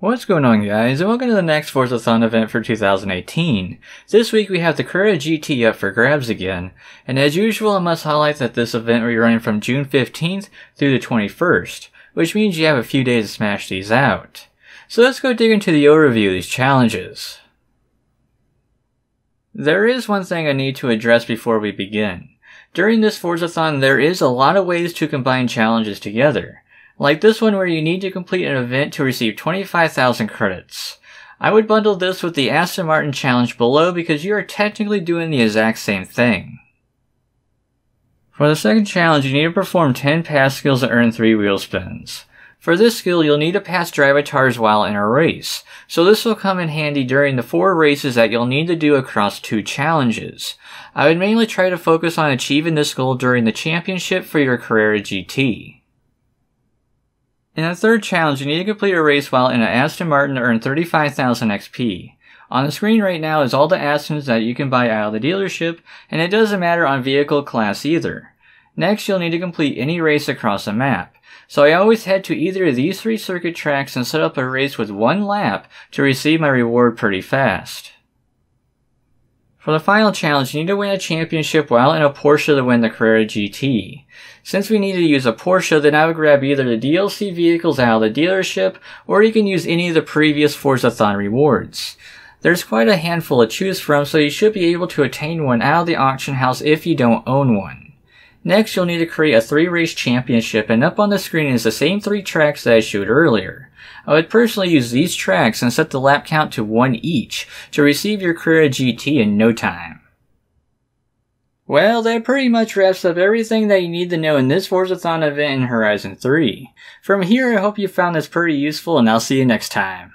What's going on, guys, and welcome to the next Forza Horizon event for 2018. This week we have the Carrera GT up for grabs again, and as usual I must highlight that this event will be running from June 15th through the 21st, which means you have a few days to smash these out. So let's go dig into the overview of these challenges. There is one thing I need to address before we begin. During this Forzathon there is a lot of ways to combine challenges together. Like this one where you need to complete an event to receive 25,000 credits. I would bundle this with the Aston Martin challenge below because you are technically doing the exact same thing. For the second challenge, you need to perform 10 pass skills to earn 3 wheel spins. For this skill, you'll need to pass drivatars while in a race, so this will come in handy during the 4 races that you'll need to do across 2 challenges. I would mainly try to focus on achieving this goal during the championship for your Carrera GT. In the third challenge, you need to complete a race while in an Aston Martin to earn 35,000 XP. On the screen right now is all the Astons that you can buy out of the dealership, and it doesn't matter on vehicle class either. Next, you'll need to complete any race across a map. So I always head to either of these 3 circuit tracks and set up a race with 1 lap to receive my reward pretty fast. For the final challenge, you need to win a championship while in a Porsche to win the Carrera GT. Since we need to use a Porsche, then I would grab either the DLC vehicles out of the dealership, or you can use any of the previous Forzathon rewards. There's quite a handful to choose from, so you should be able to attain one out of the auction house if you don't own one. Next, you'll need to create a 3-race championship, and up on the screen is the same 3 tracks that I showed earlier. I would personally use these tracks and set the lap count to 1 each to receive your Carrera GT in no time. Well, that pretty much wraps up everything that you need to know in this Forzathon event in Horizon 3. From here, I hope you found this pretty useful, and I'll see you next time.